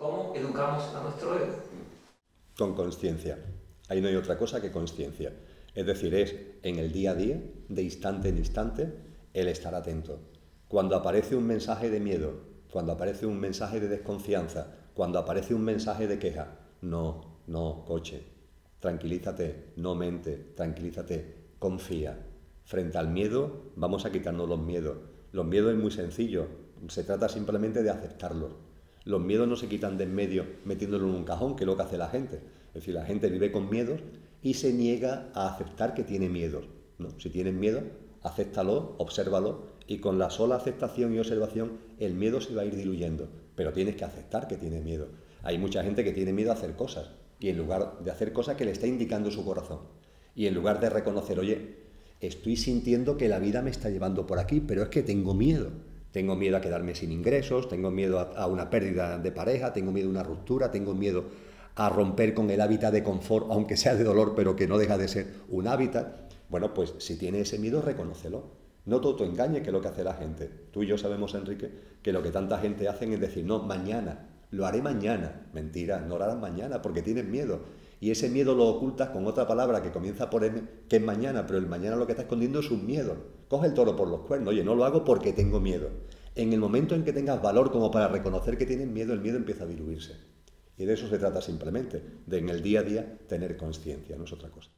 ¿Cómo educamos a nuestro ego? Con conciencia. Ahí no hay otra cosa que conciencia. Es decir, es en el día a día, de instante en instante, el estar atento. Cuando aparece un mensaje de miedo, cuando aparece un mensaje de desconfianza, cuando aparece un mensaje de queja, no, coche, tranquilízate, no mente, tranquilízate, confía. Frente al miedo, vamos a quitarnos los miedos. Los miedos es muy sencillo, se trata simplemente de aceptarlos. Los miedos no se quitan de en medio metiéndolo en un cajón, que es lo que hace la gente. Es decir, la gente vive con miedos y se niega a aceptar que tiene miedos. No, si tienes miedo, acéptalo, obsérvalo, y con la sola aceptación y observación el miedo se va a ir diluyendo. Pero tienes que aceptar que tienes miedo. Hay mucha gente que tiene miedo a hacer cosas, y en lugar de hacer cosas que le está indicando su corazón, y en lugar de reconocer, oye, estoy sintiendo que la vida me está llevando por aquí, pero es que tengo miedo. Tengo miedo a quedarme sin ingresos, tengo miedo a una pérdida de pareja, tengo miedo a una ruptura, tengo miedo a romper con el hábitat de confort, aunque sea de dolor, pero que no deja de ser un hábitat. Bueno, pues si tiene ese miedo, reconócelo. No te autoengañes, que es lo que hace la gente. Tú y yo sabemos, Enrique, que lo que tanta gente hacen es decir, no, mañana, lo haré mañana. Mentira, no lo harás mañana porque tienes miedo. Y ese miedo lo ocultas con otra palabra que comienza por M, que es mañana, pero el mañana lo que está escondiendo es un miedo. Coge el toro por los cuernos, oye, no lo hago porque tengo miedo. En el momento en que tengas valor como para reconocer que tienes miedo, el miedo empieza a diluirse. Y de eso se trata simplemente, de en el día a día tener conciencia, no es otra cosa.